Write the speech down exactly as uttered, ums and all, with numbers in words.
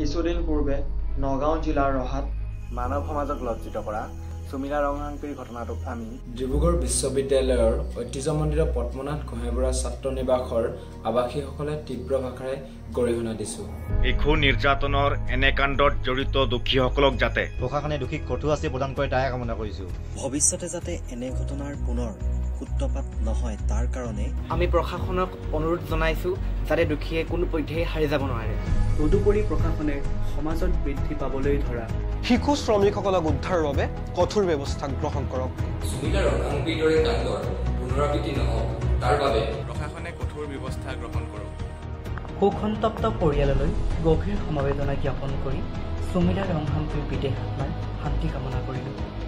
কিছুদিন পূৰ্বে নগাঁও জিলাৰ ৰহাত মানব সমাজক লজ্জিত কৰা সুমিলা ৰংহাংপিৰ ঘটনাটো আমি ডিব্ৰুগড় বিশ্ববিদ্যালয়ৰ ঐতিহ্যমণ্ডিত পদ্মনাথ গোহাঁইবৰুৱা ছাত্ৰ নিবাসৰ আৱাসীসকলে তীব্ৰ ভাষাৰে গৰিহণা দিছো। এই খুন নিৰ্যাতনৰ এনে কাণ্ডত জড়িত দোষীসকলক যাতে প্ৰশাসনে দোষীক কঠোৰ শাস্তি প্ৰদান কৰে তাৰ কামনা কৰিছো। ভৱিষ্যতে যাতে এনে ঘটনাৰ পুনৰ উত্তপাত নহয় তাৰ কাৰণে আমি প্ৰশাসনক অনুৰোধ জনাইছো যাতে দোষীয়ে কোনো পধ্যেই হাৰি যাব নোৱাৰে। তদুপৰি প্ৰশাসনে সমাজত বৃদ্ধি পাবলৈ ধৰা শিশু শ্ৰমিকসকলক উদ্ধাৰৰ বাবে কঠোৰ ব্যৱস্থা গ্ৰহণ কৰক। সুমিলা ৰংহাংপিৰ দৰে কাণ্ডৰ পুনৰাবৃত্তি নহওক তাৰ বাবে প্ৰশাসনে কঠোৰ ব্যৱস্থা গ্ৰহণ কৰক। শোকসন্তপ্ত পৰিয়াললৈ গভীৰ সমবেদনা জ্ঞাপন কৰি সুমিলা ৰংহাংপিৰ বিদেশ আত্মাৰ শান্তি কামনা কৰিলোঁ।